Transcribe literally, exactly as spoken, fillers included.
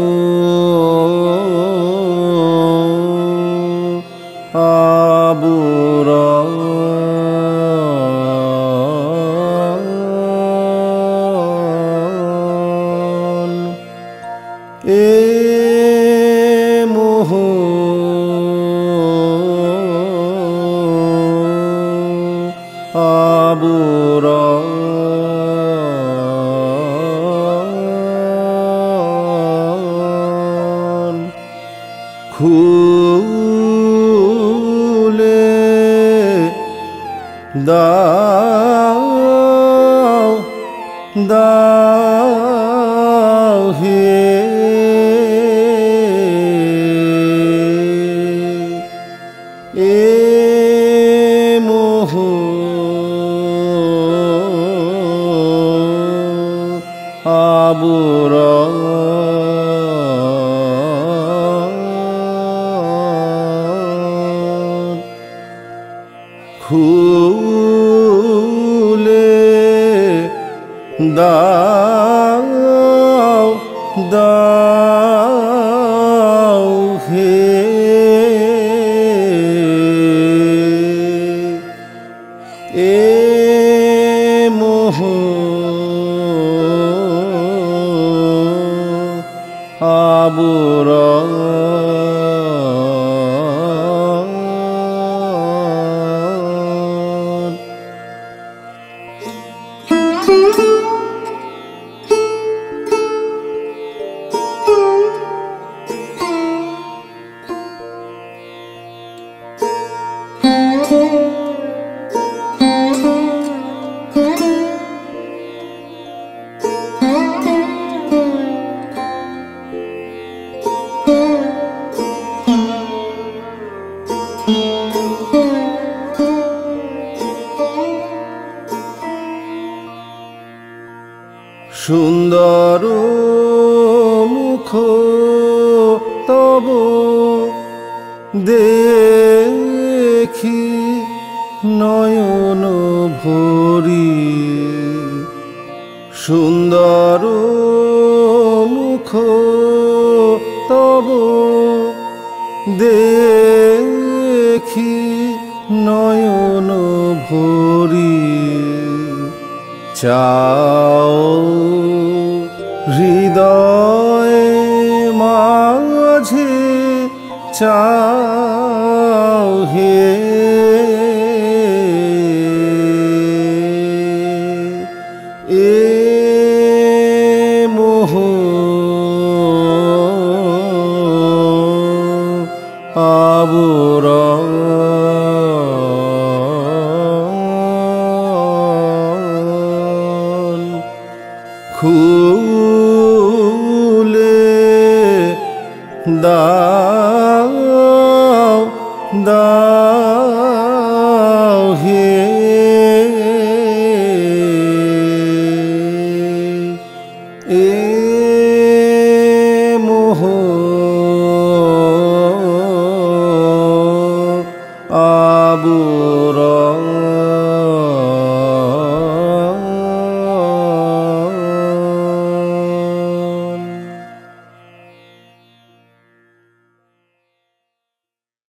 Moho Aboron, E Moho Aboron. Khule dao dao he E moho aboron. Khule dao dao he E moho aboron. সুন্দর মুখ তব দেখি নয়ন ভরি, সুন্দর মুখ তব দেখি নয়ন ভরি, চাও হৃদয় মাঝে চাও হে এ মোহো আবোরন khule dao dao